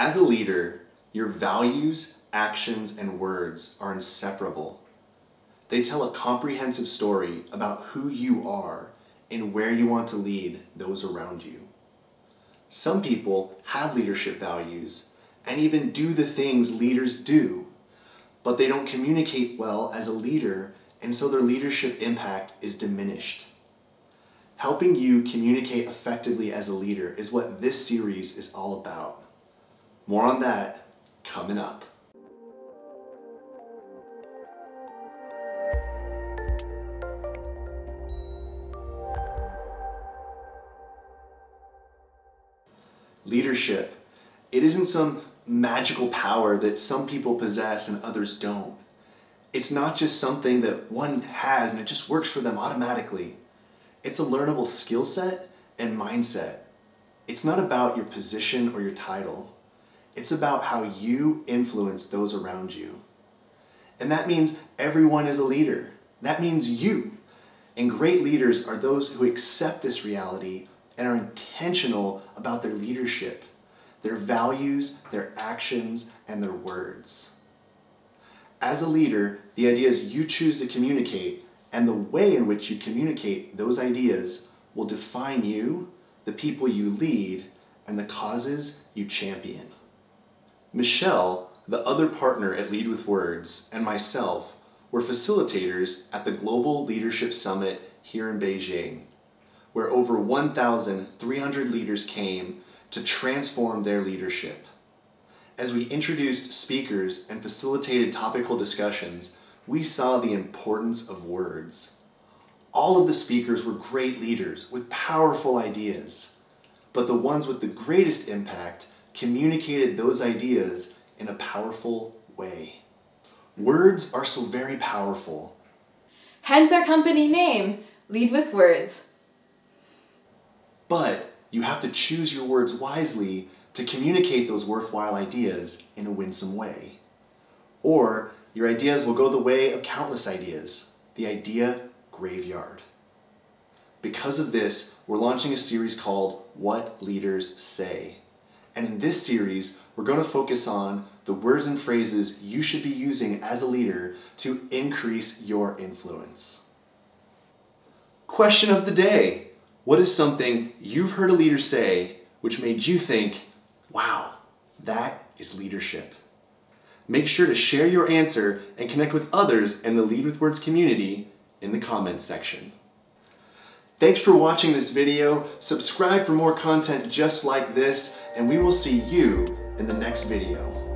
As a leader, your values, actions, and words are inseparable. They tell a comprehensive story about who you are and where you want to lead those around you. Some people have leadership values and even do the things leaders do, but they don't communicate well as a leader, and so their leadership impact is diminished. Helping you communicate effectively as a leader is what this series is all about. More on that coming up. Leadership, it isn't some magical power that some people possess and others don't. It's not just something that one has and it just works for them automatically. It's a learnable skill set and mindset. It's not about your position or your title. It's about how you influence those around you. And that means everyone is a leader. That means you. And great leaders are those who accept this reality and are intentional about their leadership, their values, their actions, and their words. As a leader, the ideas you choose to communicate and the way in which you communicate those ideas will define you, the people you lead, and the causes you champion. Michelle, the other partner at Lead with Words, and myself were facilitators at the Global Leadership Summit here in Beijing, where over 1,300 leaders came to transform their leadership. As we introduced speakers and facilitated topical discussions, we saw the importance of words. All of the speakers were great leaders with powerful ideas, but the ones with the greatest impact communicated those ideas in a powerful way. Words are so very powerful. Hence our company name, Lead with Words. But you have to choose your words wisely to communicate those worthwhile ideas in a winsome way. Or your ideas will go the way of countless ideas, the idea graveyard. Because of this, we're launching a series called What Leaders Say. And in this series, we're going to focus on the words and phrases you should be using as a leader to increase your influence. Question of the day. What is something you've heard a leader say which made you think, wow, that is leadership? Make sure to share your answer and connect with others in the Lead with Words community in the comments section. Thanks for watching this video. Subscribe for more content just like this, and we will see you in the next video.